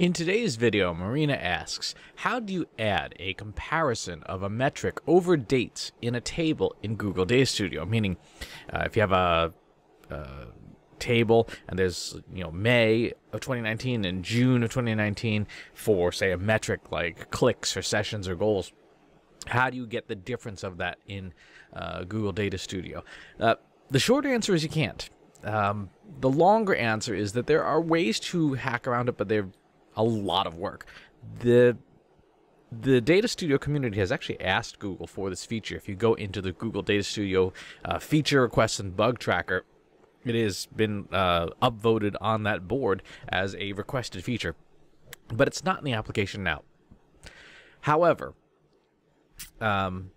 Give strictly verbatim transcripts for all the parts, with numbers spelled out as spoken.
In today's video, Marina asks, how do you add a comparison of a metric over dates in a table in Google Data Studio? Meaning, uh, if you have a uh, table and there's, you know, May of twenty nineteen and June of twenty nineteen for, say, a metric like clicks or sessions or goals, how do you get the difference of that in uh, Google Data Studio? Uh, the short answer is you can't. Um, the longer answer is that there are ways to hack around it, but they're a lot of work. The the Data Studio community has actually asked Google for this feature. If you go into the Google Data Studio uh, feature requests and bug tracker, it has been uh, upvoted on that board as a requested feature, but it's not in the application now. However, um,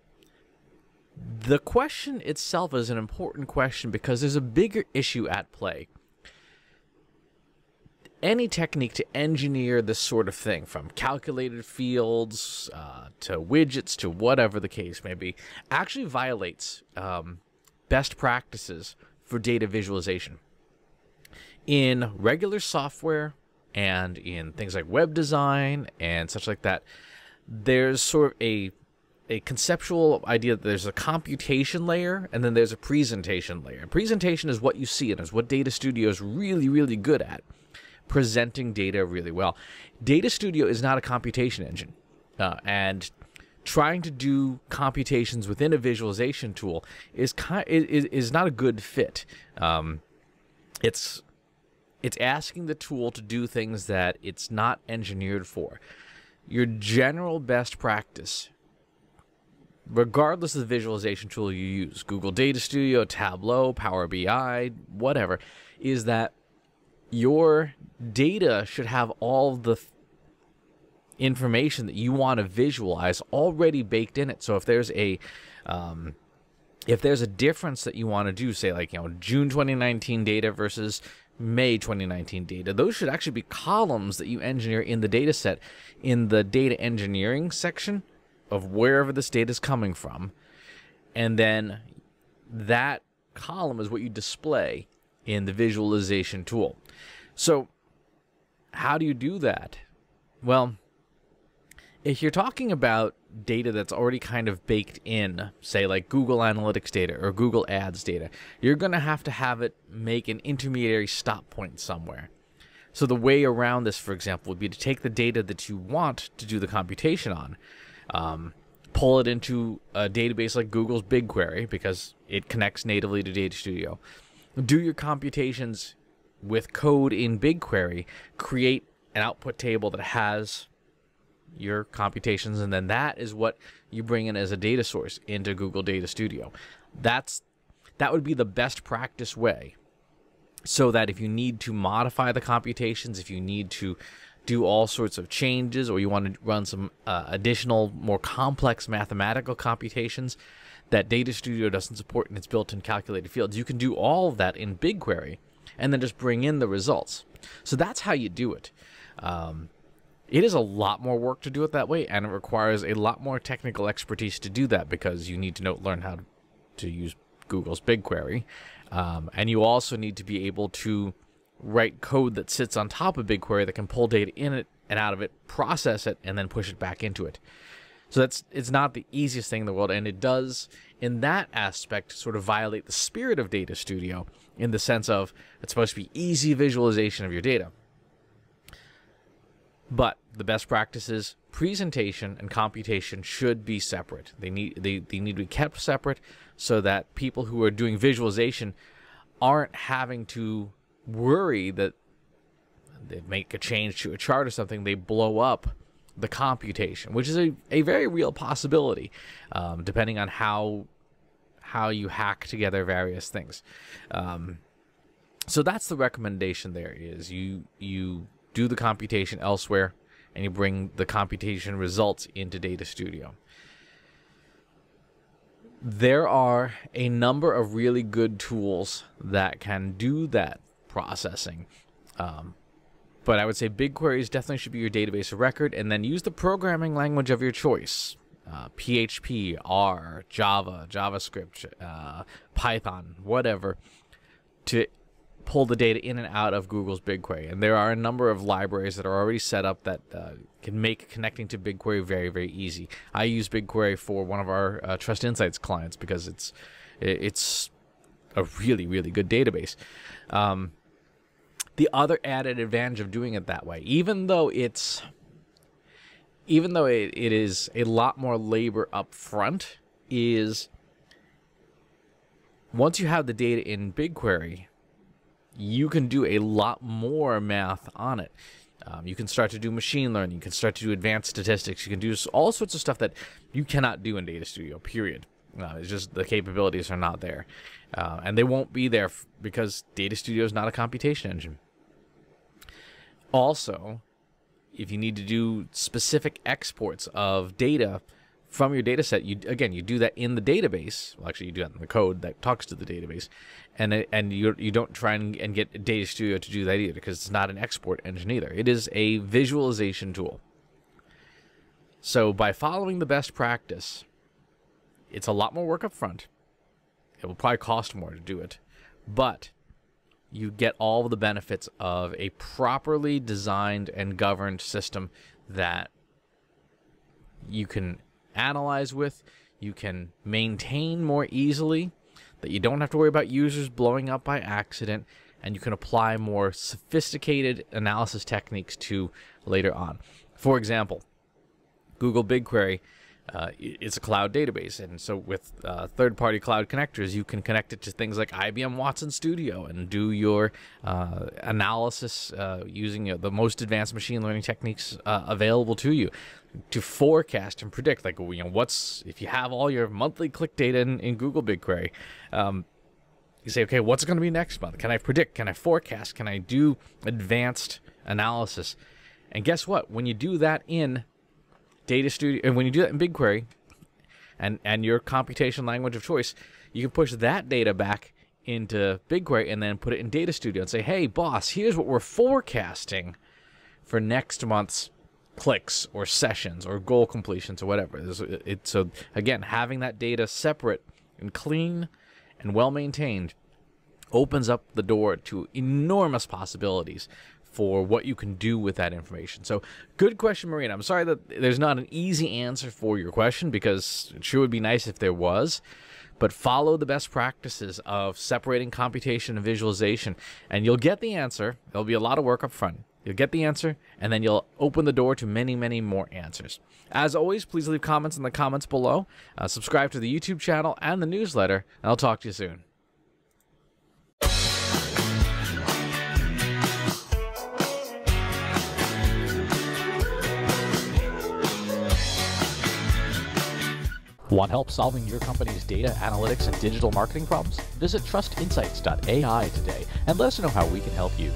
the question itself is an important question because there's a bigger issue at play. Any technique to engineer this sort of thing, from calculated fields uh, to widgets to whatever the case may be, actually violates um, best practices for data visualization. In regular software and in things like web design and such like that, there's sort of a, a conceptual idea that there's a computation layer and then there's a presentation layer. Presentation is what you see and is what Data Studio is really, really good at. Presenting data really well. Data Studio is not a computation engine, uh, and trying to do computations within a visualization tool is kind is is not a good fit. Um, it's it's asking the tool to do things that it's not engineered for. Your general best practice, regardless of the visualization tool you use, Google Data Studio, Tableau, Power B I, whatever, is that your data should have all the information that you want to visualize already baked in it. So if there's a um, if there's a difference that you want to do, say like, you know, June twenty nineteen data versus May twenty nineteen data, those should actually be columns that you engineer in the data set in the data engineering section of wherever this data is coming from, and then that column is what you display in the visualization tool. So how do you do that? Well, if you're talking about data that's already kind of baked in, say like Google Analytics data or Google Ads data, you're going to have to have it make an intermediary stop point somewhere. So the way around this, for example, would be to take the data that you want to do the computation on, um, pull it into a database like Google's BigQuery because it connects natively to Data Studio. Do your computations with code in BigQuery, create an output table that has your computations, and then that is what you bring in as a data source into Google Data Studio. That's, that would be the best practice way, so that if you need to modify the computations, if you need to do all sorts of changes, or you want to run some uh, additional, more complex mathematical computations that Data Studio doesn't support in its built-in calculated fields, you can do all of that in BigQuery and then just bring in the results. So that's how you do it. Um, it is a lot more work to do it that way, and it requires a lot more technical expertise to do that because you need to know, learn how to use Google's BigQuery. Um, and you also need to be able to write code that sits on top of BigQuery that can pull data in it and out of it, process it, and then push it back into it. So that's, it's not the easiest thing in the world, and it does, in that aspect, sort of violate the spirit of Data Studio in the sense of it's supposed to be easy visualization of your data. But the best practices, presentation and computation, should be separate. They need, they, they need to be kept separate so that people who are doing visualization aren't having to worry that they make a change to a chart or something, they blow up the computation, which is a, a very real possibility, um, depending on how how you hack together various things. Um, so that's the recommendation there, is you you do the computation elsewhere and you bring the computation results into Data Studio. There are a number of really good tools that can do that processing. Um, But I would say BigQuery definitely should be your database of record, and then use the programming language of your choice. Uh, P H P, R, Java, JavaScript, uh, Python, whatever, to pull the data in and out of Google's BigQuery. And there are a number of libraries that are already set up that uh, can make connecting to BigQuery very, very easy. I use BigQuery for one of our uh, Trust Insights clients because it's it's a really, really good database. Um, the other added advantage of doing it that way, even though it's even though it, it is a lot more labor up front, is once you have the data in BigQuery, you can do a lot more math on it. Um, you can start to do machine learning. You can start to do advanced statistics. You can do all sorts of stuff that you cannot do in Data Studio, period. Uh, it's just the capabilities are not there. Uh, and they won't be there f because Data Studio is not a computation engine. Also, if you need to do specific exports of data from your data set, you, again, you do that in the database. Well, actually, you do that in the code that talks to the database. And, it, and you you don't try and, and get Data Studio to do that either, because it's not an export engine either. It is a visualization tool. So by following the best practice, it's a lot more work up front. It will probably cost more to do it. But you get all the benefits of a properly designed and governed system that you can analyze with, you can maintain more easily, that you don't have to worry about users blowing up by accident, and you can apply more sophisticated analysis techniques to later on. For example, Google BigQuery, uh, it's a cloud database, and so with uh, third-party cloud connectors, you can connect it to things like I B M Watson Studio and do your uh, analysis uh, using uh, the most advanced machine learning techniques uh, available to you, to forecast and predict, like, you know, what's, if you have all your monthly click data in, in Google BigQuery, um, you say, okay, what's going to be next month? Can I predict? Can I forecast? Can I do advanced analysis? And guess what? When you do that in Data Studio, and when you do that in BigQuery, and and your computation language of choice, you can push that data back into BigQuery and then put it in Data Studio and say, hey, boss, here's what we're forecasting for next month's clicks or sessions or goal completions or whatever. It, it, so again, having that data separate and clean and well maintained opens up the door to enormous possibilities for what you can do with that information. So good question, Marina. I'm sorry that there's not an easy answer for your question, because it sure would be nice if there was, but follow the best practices of separating computation and visualization, and you'll get the answer. There'll be a lot of work up front. You'll get the answer, and then you'll open the door to many, many more answers. As always, please leave comments in the comments below. Uh, subscribe to the YouTube channel and the newsletter, and I'll talk to you soon. Want help solving your company's data, analytics, and digital marketing problems? Visit trust insights dot A I today and let us know how we can help you.